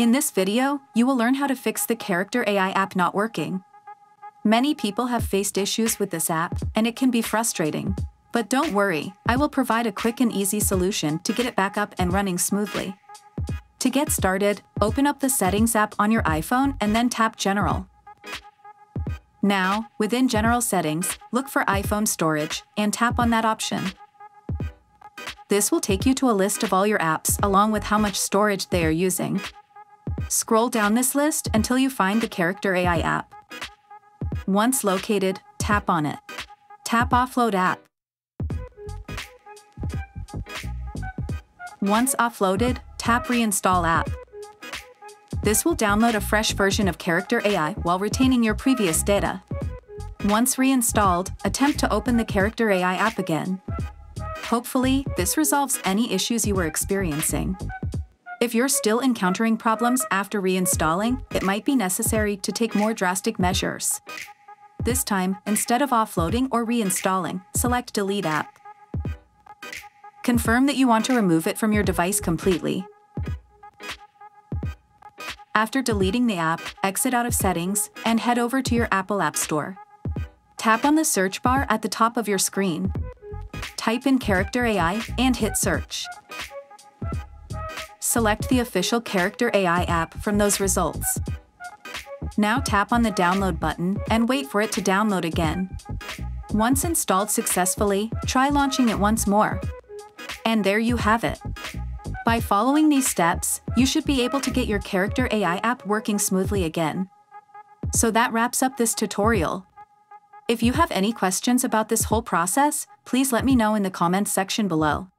In this video, you will learn how to fix the Character AI app not working. Many people have faced issues with this app, and it can be frustrating. But don't worry, I will provide a quick and easy solution to get it back up and running smoothly. To get started, open up the Settings app on your iPhone and then tap General. Now, within General Settings, look for iPhone Storage and tap on that option. This will take you to a list of all your apps along with how much storage they are using. Scroll down this list until you find the Character AI app. Once located, tap on it. Tap Offload App. Once offloaded, tap Reinstall App. This will download a fresh version of Character AI while retaining your previous data. Once reinstalled, attempt to open the Character AI app again. Hopefully, this resolves any issues you were experiencing. If you're still encountering problems after reinstalling, it might be necessary to take more drastic measures. This time, instead of offloading or reinstalling, select Delete App. Confirm that you want to remove it from your device completely. After deleting the app, exit out of Settings and head over to your Apple App Store. Tap on the search bar at the top of your screen. Type in Character AI and hit Search. Select the official Character AI app from those results. Now tap on the Download button and wait for it to download again. Once installed successfully, try launching it once more. And there you have it. By following these steps, you should be able to get your Character AI app working smoothly again. So that wraps up this tutorial. If you have any questions about this whole process, please let me know in the comments section below.